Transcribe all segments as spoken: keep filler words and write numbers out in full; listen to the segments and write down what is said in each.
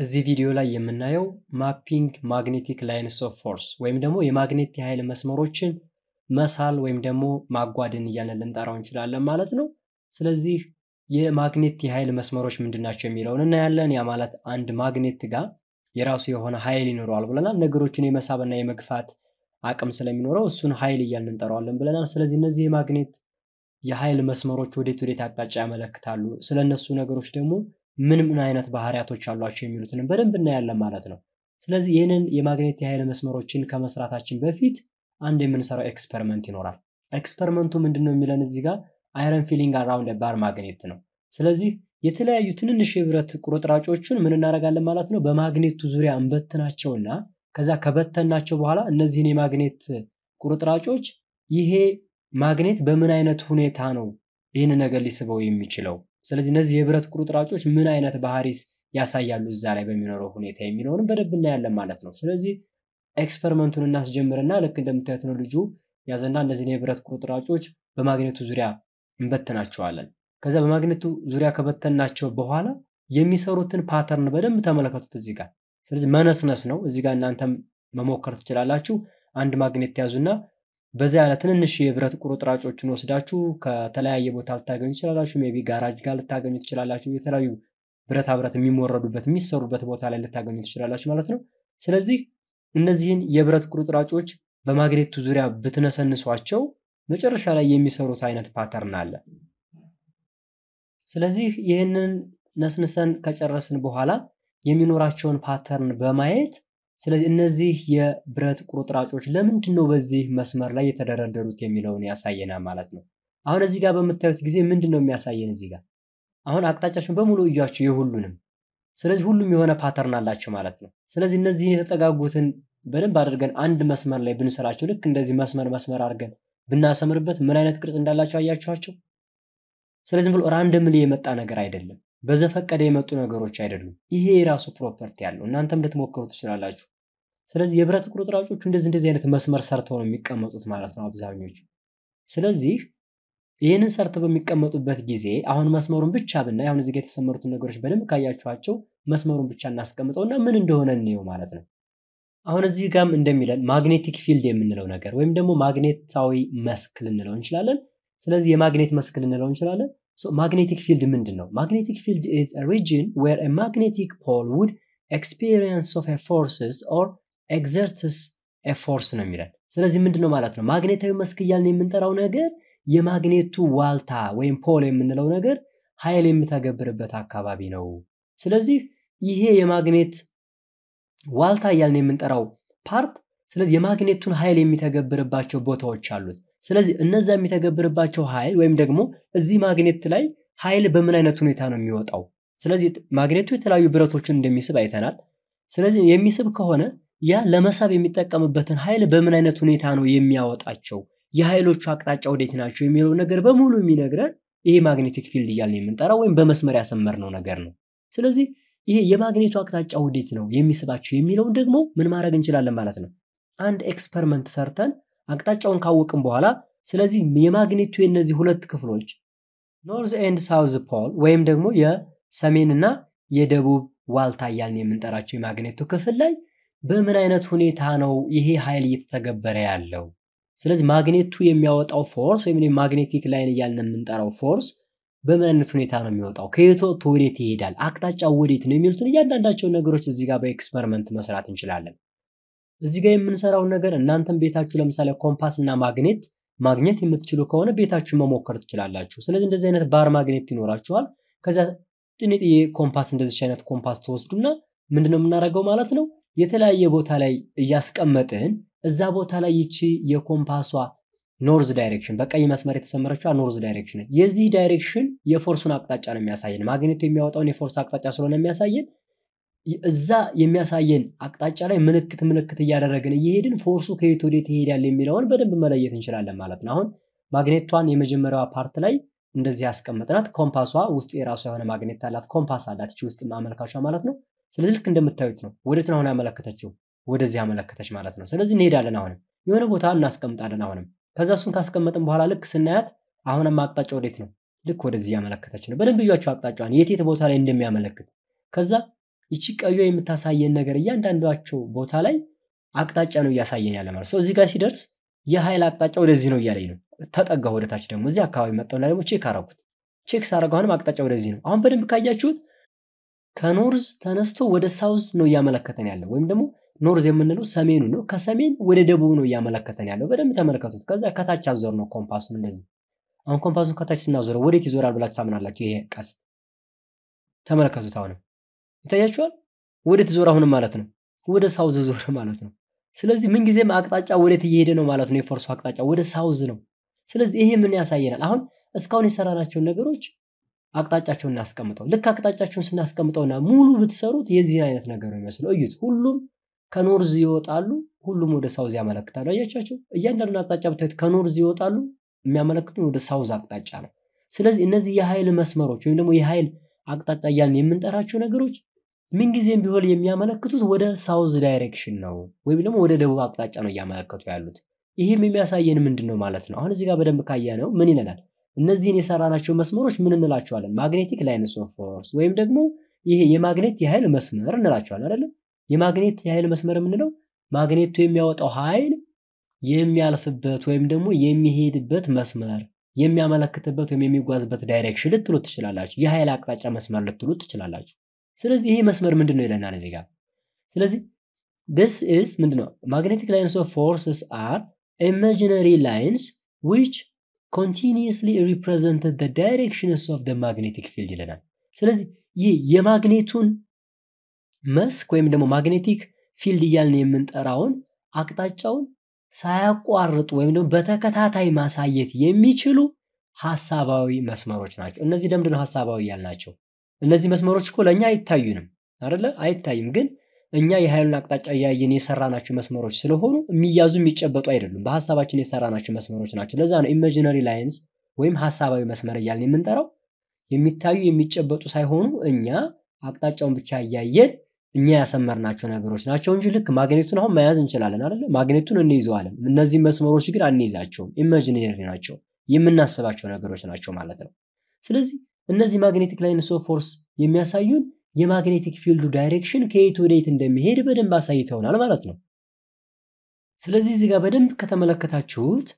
ازي فيديو لا يمنايو مابينج ماغنيتيك لاينز اوف فورس ويم دمو የማግኔት ኃይል መስመሮችን መሳል ወይም ደግሞ ማጓደን ይያለን ልንጠራው እንችላለን ማለት ነው ስለዚህ የማግኔት ኃይል መስመሮች ምንድናቸው የሚለውን እና ያለን ያ ማለት አንድ ማግኔት ጋር የራሱ የሆነ ኃይል ይኖራል ብለናል ነገሮችን የመሳብና የመግፋት አቅም ስለሚኖረው እሱን ኃይል ይያለን ልንጠራዋለን ብለናል ስለዚህ እነዚህ የማግኔት የኃይል መስመሮች ወዴት ወዴት አቅጣጫ ያመለክታሉ ስለነሱ ነገሮች ደግሞ ምን ምን አይነት ባህሪያቶች አሏቸው የሚሉትን በደንብ እናያለን ማለት ነው ስለዚህ ይሄንን የማግኔት ኃይል መስመሮችን ከመስራታችን በፊት አንድ የምንሰራው ኤክስፐሪመንት ይኖራል ኤክስፐሪመንቱ ምንድነው የሚለን እዚህ ጋር አይረን ፊሊንግ አራውንድ ኤ ባር ማግኔት ነው ስለዚህ የተለያዩ ትንንሽ የብረት ቁርጥራጮችን ምን እናደርጋለን ማለት ነው በማግኔቱ ዙሪያ እንበትናቸውና ከዛ ከበተናቸው በኋላ እነዚህን የማግኔት ቁርጥራጮች ይሄ ማግኔት በምን አይነት ሁኔታ ነው ይሄን ነገር ሊስበው የሚችለው ስለዚህ እነዚህ የብረት ቁርጥራጮች ምን አይነት ባህሪስ ያሳያሉ እዛ ላይ በሚኖረው ሁኔታ የሚኖርን በደንብ እናያለን ማለት ነው ስለዚህ ኤክስፐሪመንቱን እናስጀምርና ለክ እንደምታዩት ነው ልጁ ያዘና እነዚህ የብረት ቁርጥራጮች በማግኔቱ ዙሪያ እንበተናቸዋለን ከዛ በማግኔቱ ዙሪያ ከበተናቸው በኋላ የሚሰሩትን ፓተርን በደንብ ተመለከቱት እዚህ ጋር ስለዚህ መነስነስ ነው እዚህ ጋር እናንተ መሞከር ትችላላችሁ አንድ ማግኔት ያዙና በዛ ያለ ትንንሽ የብረት ቁርጥራጮችን ወስዳችሁ ከተለያየ ቦታ ልታገኙ ይችላላችሁ ሜቢ ጋራጅ ጋር ልታገኙ ይችላላችሁ የተለያዩ ብረት አብረት የሚሞረዱበት የሚሰሩበት ቦታ ላይ ልታገኙ ይችላላችሁ ማለት ነው ስለዚህ እነዚህን የብረት ቁርጥራጮች በማግኔቱ ዙሪያ ብትነሰንሷቸው መጨረሻ ላይ የሚሰሩት አይነት ፓተርን አለ ስለዚህ ይሄንን ነስንሰን ከጨረስን በኋላ የሚኖራቸውን ፓተርን በማየት ስለዚህ እነዚህ የብረት ቁርጥራጮች ለምንድነው በዚህ መስመር ላይ የተደረደሩት የሚለውን ያሳየና ማለት ነው አሁን እዚህ ጋር በመታየት ጊዜ ምንድነው የሚያሳየን እዚህ ጋር አሁን አቅጣጫችን በሙሉ እያችሁ የሁሉንም ስለዚህ ሁሉም የሆነ ፓተርን አላችሁ ማለት ነው ስለዚህ እነዚህን የተጠጋጉትን በደንብ አድርገን አንድ መስመር ላይ ብንሰራቸው ልክ እንደዚህ መስመር መስመር አድርገን ብናሰምርበት ምን አይነት ቅርጽ እንዳላችሁ አያችኋቸው ስለዚህ ብሎ ራንደምሊ የመጣ ነገር አይደለም በዘፈቀደ የመጡ ነገሮች አይደሉም ይሄ የራሱ ፕሮፐርቲ ያለው እናንተም ልትሞክሩት ትችላላችሁ ስለዚህ የብረት ቁርጥራጮቹ እንደዚህ እንደዚህ አይነት መስመር ሰርተው ነው የሚቀመጡት ማለት ነው አብዛኞቹ ስለዚህ ይሄንን ሰርተው በሚቀመጡበት ጊዜ አሁን መስመሩን ብቻ ብናይ አሁን እዚህ ጋር የተሰመሩት ነገሮች በደንብ ካያችኋቸው መስመሩን ብቻ እናስቀምጠውና ምን እንደሆነ እንየው ማለት ነው አሁን እዚህ ጋም እንደሚለን ማግኔቲክ ፊልድ የምንለው ነገር ወይም ደግሞ ማግኔታዊ መስክ ልንለው እንችላለን ስለዚህ የማግኔት መስክ ልንለው እንችላለን So magnetic field ምንድነው? Magnetic field is a region where a magnetic pole would experience of a forces or exerts a force ነው የሚለው። ስለዚህ ምንድነው ማለት ነው? ማግኔታዊ መስክ ይያልን የምንጠራው ነገር የማግኔቱ ዋልታ ወይም ፖል የምንለው ነገር ኃይል የምታገብርበት አካባቢ ነው። ስለዚህ ይሄ የማግኔት ዋልታ ይያልን የምንጠራው ፓርት ስለዚህ የማግኔቱን ኃይል የሚታገብርባቸው ቦታዎች አሉት። ስለዚህ እነዛ የሚተገብርባቸው ኃይል ወይም ደግሞ እዚህ ማግኔት ላይ ኃይል በምን አይነት ሁኔታ ነው የሚወጣው ስለዚህ ማግኔቱ የተለያዩ ብረቶችን እንደሚስብ አይተናል ስለዚህ የሚስብ ከሆነ ያ ለመሳብ የሚጠቀምበትን ኃይል በምን አይነት ሁኔታ ነው የሚያወጣቸው የኃይሎቹ አቅጣጫ ወዴት ናቸው የሚለው ነገር በሙሉ የሚነግረን ይሄ ማግኔቲክ ፊልድ ይያልን የምንጠራው ወይም በመስመር ያሰመርነው ነገር ነው ስለዚህ ይሄ የማግኔቱ አቅጣጫ ወዴት ነው የሚስባቸው የሚለው ደግሞ ምን ማድረግ እንችላለን ማለት ነው አንድ ኤክስፐሪመንት ሰርተን አቅጣጫውን ካወቅን በኋላ ስለዚህ የማግኔቱ የነዚህ ሁለት ክፍሎች ኖርዝ ኤንድ ሳውዝ ፖል ወይም ደግሞ የሰሜንና የደቡብ ዋልታ ይያልን የምንጠራቸው የማግኔቱ ክፍል ላይ በምን አይነት ሁኔታ ነው ይሄ ኃይል እየተተገበረ ያለው ስለዚህ ማግኔቱ የሚያወጣው ፎርስ ወይም የማግኔቲክ ላይን ይያልን የምንጠራው ፎርስ በምን አይነት ሁኔታ ነው የሚወጣው ከየት ወዴት ይሄዳል አቅጣጫው ወዴት ነው የሚሉትን እያንዳንዳቸው ነገሮች እዚህ ጋር በኤክስፐሪመንት መስራት እንችላለን እዚህ ጋር የምንሰራው ነገር እናንተም ቤታችሁ ለምሳሌ ኮምፓስ እና ማግኔት ማግኔት የምትችሉ ከሆነ ቤታችሁ መሞከር ትችላላችሁ ስለዚህ እንደዚህ አይነት ባር ማግኔት ይኖራችኋል ከዛ ጥንት የኮምፓስ እንደዚህ አይነት ኮምፓስ ተወስዱና ምንድነው የምናደርገው ማለት ነው የተለያየ ቦታ ላይ ያስቀመጥን እዛ ቦታ ላይ ይቺ የኮምፓሷ ኖርዝ ዳይሬክሽን በቀይ መስመር የተሰመረችው ኖርዝ ዳይሬክሽን የዚህ ዳይሬክሽን የፎርሱን አቅጣጫ ነው የሚያሳየን ማግኔቱ የሚያወጣውን የፎርስ አቅጣጫ ስለሆነ የሚያሳየን እዛ የሚያሳየን አቅጣጫ ላይ ምልክት ምልክት እያደረግን ይሄድን ፎርሱ ከየት ወዴት ይሄዳል የሚለውን በደንብ መለየት እንችላለን ማለት ነው አሁን ማግኔቷን የመጀመሪያው ፓርት ላይ እንደዚህ ያስቀመጥናት ኮምፓሷ ውስጥ የራሷ የሆነ ማግኔት አላት ኮምፓስ አላት እቺ ውስጥ ማመልካቿ ማለት ነው ስለዚህ ልክ እንደምታዩት ነው ወዴት ነው ያመለከተችው ወደዚህ ያመለከተች ማለት ነው ስለዚህ እንሄዳለን አሁን የሆነ ቦታ እናስቀምጣለን አሁን ከዛ እሱን ካስቀመጥን በኋላ ልክ ስናያት አሁንም አቅጣጫ ወዴት ነው ልክ ወደዚህ ያመለከተች ነው በደንብ ያያችሁ አቅጣጫዋን የት የት ቦታ ላይ እንደሚያመለክት ከዛ يشيك أيوة متسايين نجريان دندواتشو بوتالي أكتاج أنو يسايين على مر. سو زيكا سيدرس يهاي أكتاج أورزينو يالينو. ثات أجهود تاجده مزيا كاوي متوناري مو شيك هربت. شيك سارقان ما أكتاج أورزينو. أم بريم كايا شود كنورز تناستو وده ساوز نو ياملكتني على. ويمدمو نورز يمنلو سامينو نو كسامين وده دبو نو ياملكتني على. بدر متمركتوت كذا كتاج أزور نو كومباس نلزي. أم كومباس نو كتاج سنازور وده كيزور على بلاد تامن على كيه كاست. تمركتوت هونو. تايشوا ودت زوره هنا مالتنا ودت ساوز زوره مالتنا سلزي من جزء ما أقطعش ودت يهدنا مالتنا يفرس أقطعش ودت ساوزنا سلزي إيه من يسايينا الآن أسكوني سرنا شون نجروج أقطعش شون ناس كمتوا لك أقطعش شون ناس كمتوا نامولو بتسرود يزينات نجروج مثلا أيوت كلهم كنور زيوت علو كلهم ودت ساوز يعملك ترى يشوا يندرنا أقطعش بتوت كنور زيوت علو يعملك ودت ساوز أقطعش أنا سلزي النزي يهايل مسمروج وينما يهايل أقطعش يعني من تراش نجروج من جزء بيقول يوم يعمل كتوت وده south direction ناو، ويبلمو وده ده وقت تاج أنا يعمل كتوت يعلود. إيه ميميا سايين من دنو مالتنا، أنا زيكا بدم بكايانو مني نلاد. النزيني سرانا شو مسمروش من نلاد شو علن. magnetic lines of force. ويوم دكمو إيه يمagnet يهاي المسمار نلاد شو علن لا. يمagnet يهاي المسمار منلو. magnet تويميا وات أهايل. يميا لفبت ويوم دمو يميه دبت مسمار. يميا عمل كتبت ويميا جواز بت direction للتلوت شلالج. يهاي لقط تاج مسمار للتلوت شلالج. سلزي هي مسمار من دونه لنا نزيكا. سلزي this is من دونه magnetic lines of forces are imaginary lines which continuously represent the directions of the magnetic field لنا. سلزي يه يمagneton مس كويم دمو magnetic field يالني من تراون أكتاجون سايقارط ويم دمو بتكتاتاي مسايت يميشلو حساباوي مسماروش ناتشو. النزي دم دونه حساباوي يالناتشو. النزي مسمارات كل أنيا يتأيونم، نارلا أيتأيم جن أنيا يهالون أكتاج أيا يني سراناش مسمارات سلهونو ميازو ميتشبط أيرلون بحسابات يني سراناش مسمارات ناتش لازان imaginary lines وهم حسابات مسمار يالني من دارو يميتأيو يميتشبط وسايهونو أنيا أكتاج أم بتشاي يير أنيا سمر ناتشون أجروش ناتشون جلك ماجنتون هم ميازن شلالن نارلا ماجنتون النيزوالن النزي مسمارات كل النيزاتشون imaginary ناتشون يمنا سباتشون أجروش ناتشون مالتنا سلزي النزي magnetic lines of force يمياسايون يمagnetic field direction كيتو ريتن دم هير بدن باسايتون على مالتنا. سلازي زيغا بدن كتملكتاچوت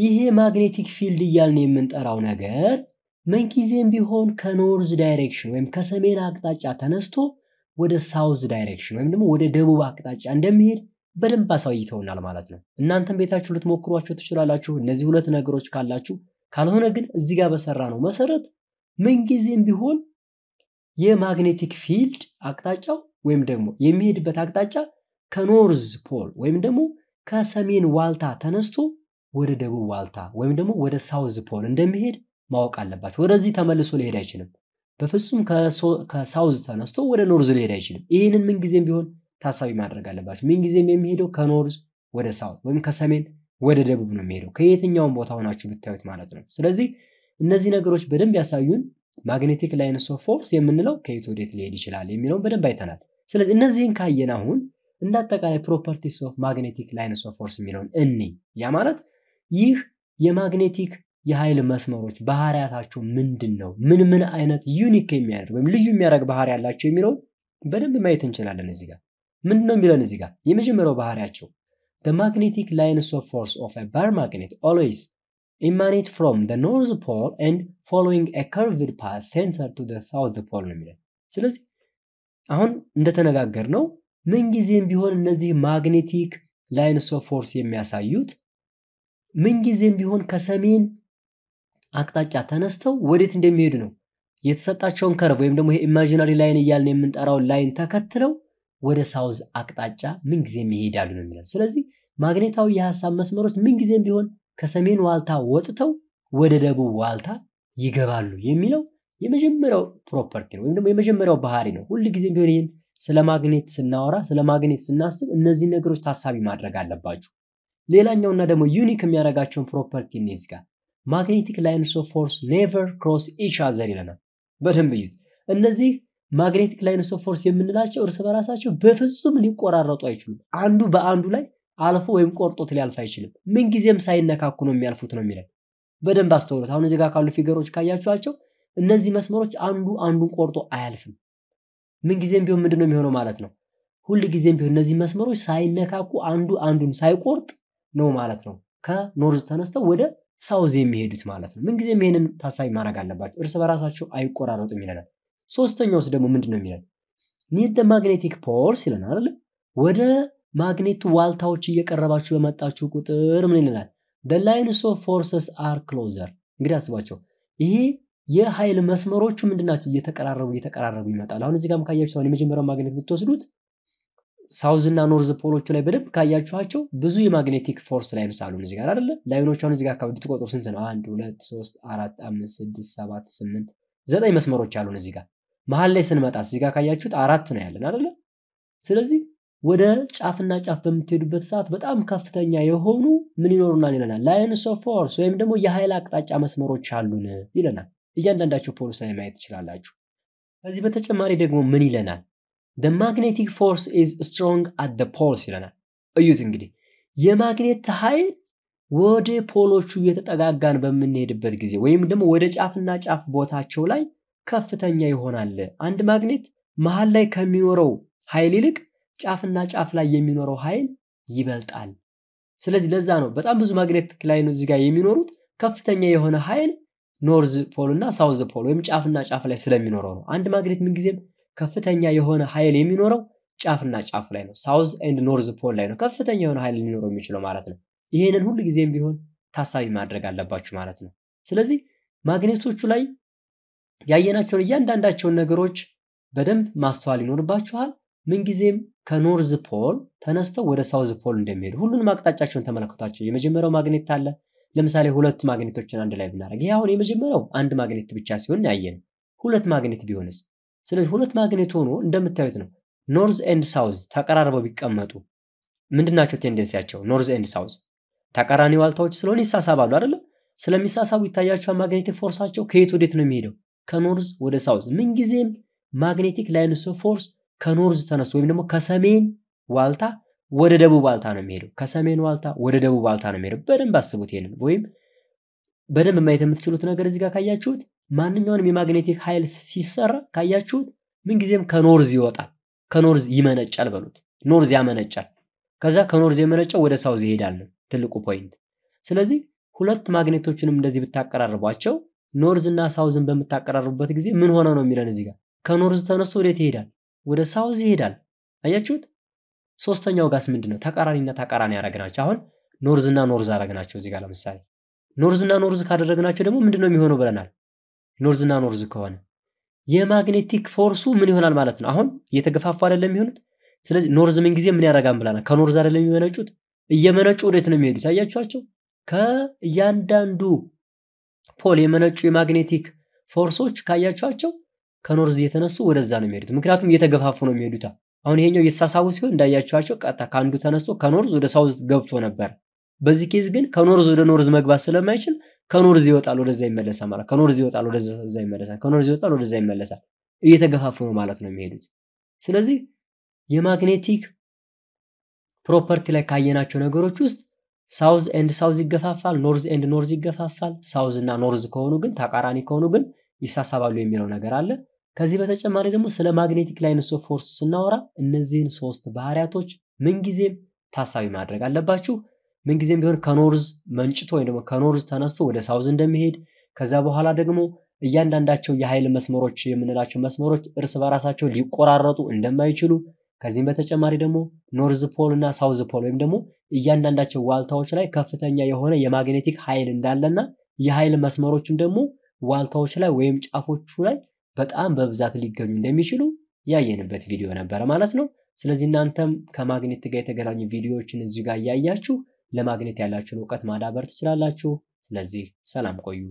ይሄ magnetic field يالني من طراو ነገር من كيزين بيሆን ከኖርዝ ዳይሬክሽን ወይም ከሰሜን አቅጣጫ ተነስቶ ወደ ሳውዝ ዳይሬክሽን ወይም ደግሞ ወደ ደቡብ አቅጣጫ እንደሚሄድ بدن باسايتون على مالتنا. እናንተም ቤታችሁ ልትሞክሯቸው ትችላላችሁ እነዚህ ሁለት ነገሮች ካላችሁ ካልሆነ ግን እዚህ ጋር በሰራ ነው መሰረት من جزء بيهون يه magnetic field أكتاجا ويمدمو يميد بتأكتاجا كنورز pole ويمدمو كسامين والتا تنستو وده دبو والتا ويمدمو وده south pole اندميد ماوك على بات وده زي تمل سولي راجينم بفسهم كسو كsouth تنستو وده نورز لي راجينم إيه من جزء بيهون تساوي مدرج على بات من جزء يميدو كنورز وده south ويم كسامين وده دبو بنميرو كيتن يوم بتوهنا شو بتأوت معناتنا سلزي النزي نجروش بدن بيساويون magnetic lines of force يمنلو كيتوديت ليه ديشلال يميلون بدن بيتنال. سلذ النزي كاينا هون نداتك على properties of magnetic lines of force يميلون إني يا مالت يه يه magnetic يهايل مسماروش بهاريات هاشو من دنو من من عينات unique يمير ومليو ميرك بهاريات لاشو يميلون بدن بميتنشلال النزيقا من دنو ميلو نزيقا يمجمرو بهارياتشو the magnetic lines of force of a bar magnet always emanate from the north pole and following a curved path centered to the south pole. ስለዚህ አሁን እንደተነጋገርነው ምንጊዜም ቢሆን እነዚህ magnetic lines of force የሚያሳዩት ምንጊዜም ቢሆን ከሰሜን አቅጣጫ ተነስተው ወዴት እንደሚሄዱ ነው የተሰጣቸውን curve ወይም ደግሞ ይሄ imaginary line እያልን የምንጠራው line ተከትለው ወደ south አቅጣጫ ምንጊዜም ይሄዳሉ ነው የሚለው ስለዚህ ማግኔታዊ የሐሳብ መስመሮች ምንጊዜም ቢሆን ከሰሜን ዋልታ ወጥተው ወደ ደቡብ ዋልታ ይገባሉ የሚለው የመጀመሪያው ፕሮፐርቲ ነው ወይም ደግሞ የመጀመሪያው ባህሪ ነው ሁሉ ጊዜ ቢሆን ይሄን ስለ ማግኔት ስናወራ ስለ ማግኔት ስናስብ እነዚህ ነገሮች ታሳቢ ማድረግ አለባችሁ ሌላኛውና ደግሞ ዩኒክ የሚያረጋቸው ፕሮፐርቲ ነው እዚህ ጋር magnetic lines of force never cross each other ይለናል በደንብ ይዩት እነዚህ magnetic lines of force የምንላቸው እርስ በራሳቸው በፍጹም ሊቆራረጡ አይችሉም አንዱ በአንዱ ላይ አልፎ ወይም ቆርጦት ሊያልፍ አይችልም ምን ጊዜም ሳይነካኩ ነው የሚያልፉት ነው የሚለው በደንብ አስተውሉት አሁን እዚህ ጋር ካሉ ፊገሮች ካያችኋቸው እነዚህ መስመሮች አንዱ አንዱን ቆርጦ አያልፍም من جزء بيهم مدنو مهونو مالتنا هول جزء بيهم نزيم مسمرو سايننا كأكو عندو عندون سايكورت نو مالتنا كا نورز تناستا وده ساوزي مهيدوت مالتنا من جزء مهين تاساي ما نقالنا بعد إرسال براساتشو أي كورانو تميلنا سوستن يوسف دمو مدنو ميلنا نيد المغناطيسي بول سيلنا على وده مغناطيس والتاو شيء كرباشوا ما تاشوا كتر منينا the lines of forces are closer غراس باشوا إيه يه هاي المسمارات شو مدنا تيجي تكرار ويجي تكرار ويجي تكرار هون زيكام كايا شو هني مجمع مغناطيس بتوصلت ساوزن نانورز بولو شو لبرب كايا شو هاتشو بزوي مغناطيس فورس لايم سالون زيكار على لاينو شو هني زيكار كابد تقول توصلن زمان دولة سوست أراد أمس دس سبعة سمنت زد أي مسمارات شالون زيكار محل لسنا ما تأسيسك كايا شو أراد تناهل نارلا سلزي وده شافنا شافهم تربط سات بتأم كفتنا يهونو منينورنا لنا لاينس أوف فورس وهم دمو يهيلاك تاج مسمارات شالونه لنا إجانا نداشو بولس هاي ما يتشلال لاجو. هذي بتحكي ماري دقمو مني لنا. The magnetic force is strong at the poles لنا. أيوة تنقلي. يا مغناطيس هاي وده بولو شوية تتأجعان بمنه ربط جزء. ويم دم وده شاف الناج شاف بوتها شولاي كفتة نيجي هنا ل. عند مغناطيس محله كمينورو هاي ليك شاف الناج شاف لا يمينورو هاي يبلت عن. سلزي لزانو. بتأم بزو مغناطيس كلاينو زجاج يمينورو كفتة نيجي هنا هاي نورز بولنا ساوز بول ويم شافنا شاف لا سلام ينورو عند مغريت من جزم كفتنيا يهونا حيل يمينورو شافنا شاف لا نو ساوز اند نورز بول لا نو كفتنيا يهونا حيل يمينورو ميشلو معناتنا ይሄንን ሁሉ ጊዜም ቢሆን ታሳቢ ማድረግ አለባችሁ ማለት ነው ስለዚህ ማግኔቶቹ ላይ ያየናቸው እያንዳንዳቸው ነገሮች በደንብ ማስተዋል ይኖርባችኋል ምን ጊዜም ከኖርዝ ፖል ተነስተው ወደ ሳውዝ ፖል እንደሚሄዱ ሁሉንም አቅጣጫቸውን ተመለከታችሁ የመጀመሪያው ማግኔት አለ ለምሳሌ ሁለት ማግኔቶችን አንድ ላይ ብናረግ ያው የመጀመሪያው አንድ ማግኔት ብቻ ሲሆን ያየን ሁለት ማግኔት ቢሆንስ ስለዚህ ሁለት ማግኔት ሆኖ እንደምታዩት ነው ኖርዝ ኤንድ ሳውዝ ተቀራርበው ቢቀመጡ ምንድናቸው ቴንደንሲያቸው ኖርዝ ኤንድ ሳውዝ ተቀራራኒ ዋልታዎች ስለሆነ ይሳሳባሉ አይደል ስለሚሳሳቡ ይታያቸው ማግኔቲክ ፎርሳቸው ከየት ወዴት ነው የሚሄደው ከኖርዝ ወደ ሳውዝ ምን ጊዜም ማግኔቲክ ላይንስ ኦፍ ፎርስ ከኖርዝ ተነስቶ ወይም ደግሞ ከሰሜን ዋልታ ወደ ደቡብ ዋልታ ነው የሚሄዱ ከሰሜን ዋልታ ወደ ደቡብ ዋልታ ነው የሚሄዱ በደንብ አስቡት ይሄንን ወይም በደንብ ማየት የምትችሉት ነገር እዚህ ጋር ካያችሁት ማንኛውንም የማግኔቲክ ኃይል ሲሰራ ካያችሁት ምን ጊዜም ከኖርዝ ይወጣል ከኖርዝ ይመነጫል በሉት ኖርዝ ያመነጫል ከዛ ከኖርዝ የመነጨው ወደ ሳውዝ ይሄዳል ትልቁ ፖይንት ስለዚህ ሁለት ማግኔቶችንም እንደዚህ ብታቀራርቧቸው ኖርዝ እና ሳውዝን በመታቀራርቡበት ጊዜ ምን ሆነ ነው የሚለን እዚህ ጋር ከኖርዝ ተነስቶ ወዴት ይሄዳል ወደ ሳውዝ ይሄዳል አያችሁት ሶስተኛው ጋስ ምንድነው ተቃራኒና ተቃራኒ ያረጋናቸው አሁን ኖርዝና ኖርዝ አረጋናቸው እዚህ ጋር ለምሳሌ ኖርዝና ኖርዝ ካደረግናቸው ደግሞ ምንድነው የሚሆነው ብለናል ኖርዝና ኖርዝ ከሆነ የማግኔቲክ ፎርሱ ምን ይሆናል ማለት ነው አሁን እየተገፋፋ አይደለም የሚሆኑት ስለዚህ ኖርዝ ምን ጊዜ ምን ያረጋም ብለናል ከኖርዝ አይደለም የሚመነጩት እየመነጩ ወዴት ነው የሚሄዱት አያችኋቸው ከእያንዳንዱ ፖል የመነጩ የማግኔቲክ ፎርሶች ካያችኋቸው ከኖርዝ እየተነሱ ወደዛ ነው የሚሄዱት ምክንያቱም እየተገፋፉ ነው የሚሄዱት አሁን ይሄኛው የተሳሳቡ ሲሆን እንዳያያችኋቸው ቀጣ ካንዱ ተነስቶ ከኖርዝ ወደ ሳውዝ ገብቶ ነበር በዚህ ኬዝ ግን ከኖርዝ ወደ ኖርዝ መግባት ስለማይችል ከኖርዝ ይወጣል ወደዛ ይመለሳል ማለት ከኖርዝ ይወጣል ወደዛ ይመለሳል ከኖርዝ ይወጣል ወደዛ ይመለሳል እየተገፋፉ ነው ማለት ነው የሚሄዱት ስለዚህ የማግኔቲክ ፕሮፐርቲ ላይ ካየናቸው ነገሮች ውስጥ ሳውዝ ኤንድ ሳውዝ ይገፋፋል ኖርዝ ኤንድ ኖርዝ ይገፋፋል ሳውዝ እና ኖርዝ ከሆኑ ግን ተቃራኒ ከሆኑ ግን ይሳሳባሉ የሚለው ነገር አለ ከዚህ በተጨማሪ ደግሞ ስለ ማግኔቲክ ላይንስ ኦፍ ፎርስ ስናወራ እነዚህን ሶስት ባህሪያቶች ምን ጊዜም ታሳቢ ማድረግ አለባችሁ ምን ጊዜም ቢሆን ከኖርዝ መንጭቶ ወይ ደግሞ ከኖርዝ ተነስቶ ወደ ሳውዝ እንደሚሄድ ከዛ በኋላ ደግሞ እያንዳንዳቸው የኃይል መስመሮች የምንላቸው መስመሮች እርስ በራሳቸው ሊቆራረጡ እንደማይችሉ ከዚህም በተጨማሪ ደግሞ ኖርዝ ፖል እና ሳውዝ ፖል ወይም ደግሞ እያንዳንዳቸው ዋልታዎች ላይ ከፍተኛ የሆነ የማግኔቲክ ኃይል እንዳለና የኃይል መስመሮችም ደግሞ ዋልታዎች ላይ ወይም ጫፎቹ ላይ በጣም በብዛት ሊገኙ እንደሚችሉ ያየንበት ቪዲዮ ነበር ማለት ነው ስለዚህ እናንተም ከማግኔት ጋር የተገናኙ ቪዲዮዎችን እዚህ ጋር ያያችሁ ለማግኔት ያላችሁን ዕውቀት ማዳበር ትችላላችሁ ስለዚህ ሰላም ቆዩ